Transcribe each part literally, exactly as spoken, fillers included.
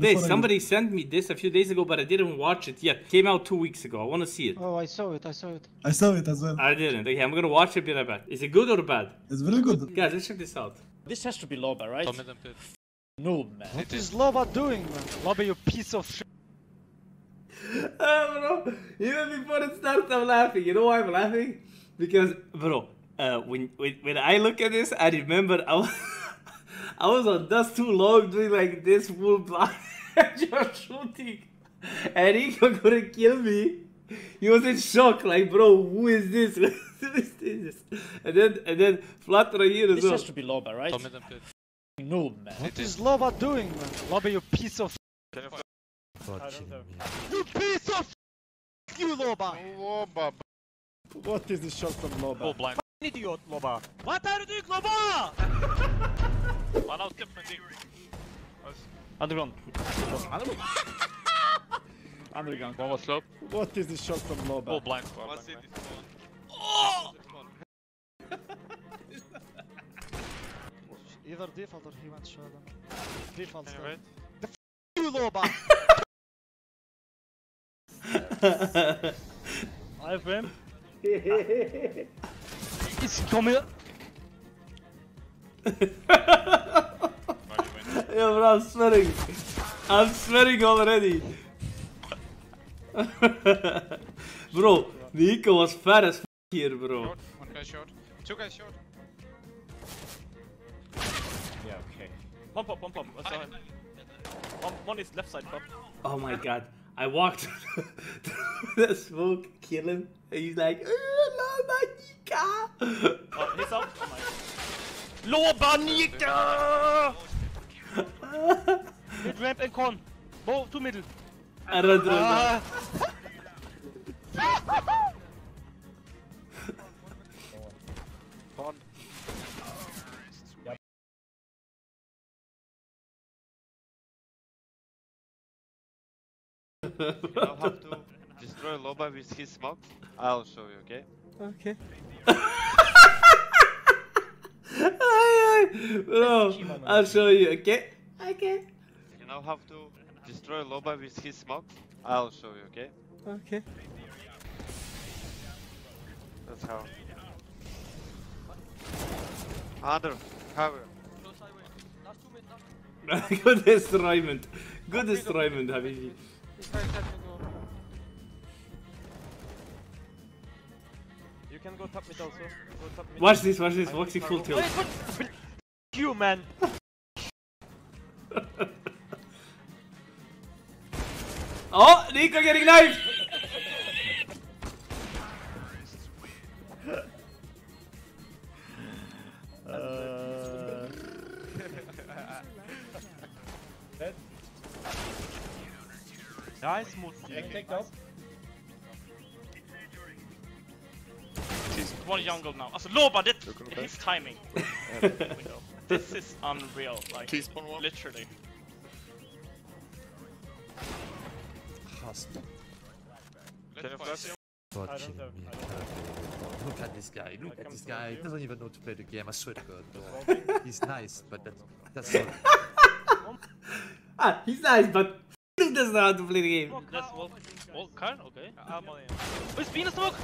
This, somebody sent me this a few days ago, but I didn't watch it yet. Came out two weeks ago. I want to see it. Oh, I saw it. I saw it. I saw it as well. I didn't. Okay, I'm going to watch it. Be right back. Is it good or bad? It's very good. Guys, let's check this out. This has to be Loba, right? No, man. What is Loba doing, man? Loba, you piece of shit. uh, bro, even before it starts, I'm laughing. You know why I'm laughing? Because, bro, uh, when, when, when I look at this, I remember I was... I was on dust too long doing like this full block just shooting, and Niko couldn't kill me. He was in shock, like, bro, who is this? Who is this? And then, and then, Flutter here as well. This has to be Loba, right? No, man. What is Loba doing, man? Loba, you piece of I don't know. You piece of you, Loba! Loba. What is this shot from Loba? Oh, blind. Idiot, Loba. What are you doing, Loba? Underground. Underground. One was slope. What is this shot from Loba? Oh, blind. Oh, blind. Oh! Either default or he went shot him. Default. Anyway. The f you, Loba! I have him. It's coming. Yeah, bro, I'm sweating. I'm sweating already. Bro, Niko was fat as f here, bro. Short. One guy short. Two guys short. Yeah, okay. One pop, one pop. What's on? One, one is left side pop. Oh my god. I walked through the smoke, kill him, and he's like, oh, no, my Niko. Oh, he's up. Oh my god. Loba, Niko! Mid ramp and con. Both to middle. I don't know. Con. You know how to destroy Loba with his smoke? I'll show you, okay? Okay. Bro, I'll show you, okay? Okay. You know how to destroy Loba with his smoke? I'll show you, okay? Okay. That's how. Other cover. Good destroyment. Good destroyment, Habibi. You can go top mid also. Go top mid. Watch this, watch this. Voxy full tilt. You man. Oh, Niko getting knifed. uh... Nice move. Take down. He's one jungle now. Also, Loba did his timing. This is unreal, like, literally. Can you flash him? I don't know. Look at this guy, look at this guy, he doesn't even know to play the game, I swear to god. He's nice, but that, that's all. Ah, he's nice, but he doesn't know how to play the game. That's Volkan, okay. Oh, it's Venus smoke!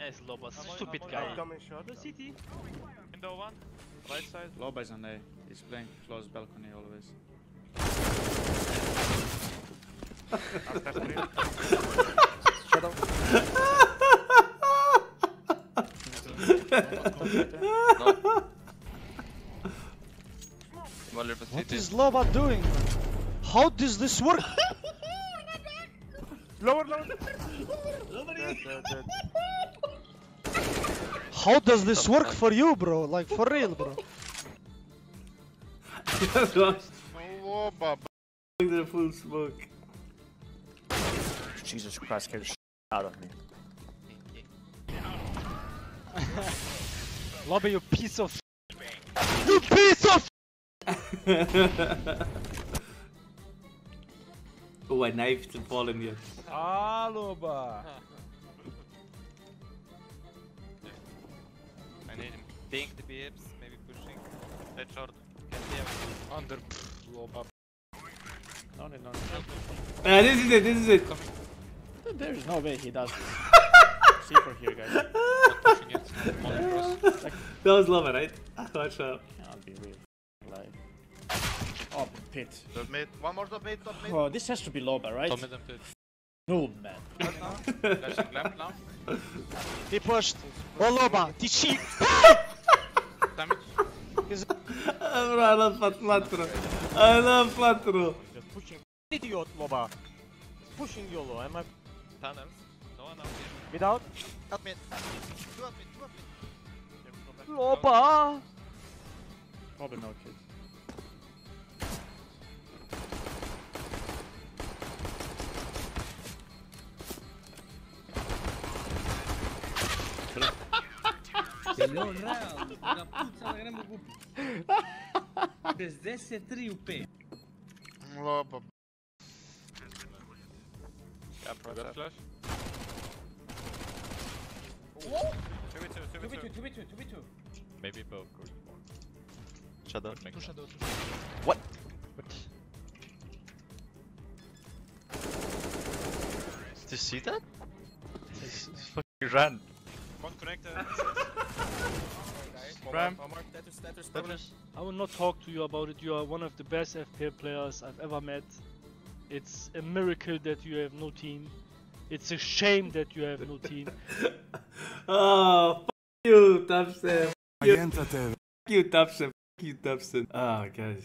Yes, Loba, stupid guy. The city. Window one. Right side. Loba is on A. He's playing close balcony always. Shut up. What is Loba doing? How does this work? Lower, lower. How does this work for you, bro? Like, for real, bro. The full smoke. Jesus Christ, get the shit out of me. Loba, you piece of shit. You piece of shit. Oh, I knifed the ball in here. Ah, Loba. I need him. Think the B Ps, maybe pushing. That short. Under Loba. No need, no need. Uh, this is it, this is it. Come. There's no way he does it. See for here, guys. That was Loba, right? Watch out. That'd be weird. Like... Oh, pit. Top mid. One more top mid, top mid. Oh, this has to be Loba, right? Top mid and pit. No, man. Flashing lamp now. He pushed. Oh, Loba. Did she? Damn it. I love flat flat I love flat throw. Pushing. Idiot, Loba. Pushing YOLO. Am I? Tunnel. No one out here. Without? Help me. Two up mid. Two up mid. Loba. Probably no kid. Zelo round, da puța la gremă cu... Bezdese three U P. Loba. Got a flash. two v two, two v two, two v two. Maybe both could spawn. Shadow. Two shadow, two shadow. What? Did you see that? It's fucking run. One connected. Ram. I will not talk to you about it. You are one of the best F P L players I've ever met. It's a miracle that you have no team. It's a shame that you have no team. Oh, f*** you, Tubson. F*** you, Tubson. F*** you, Tubson. F*** you, Tubson. Oh, guys.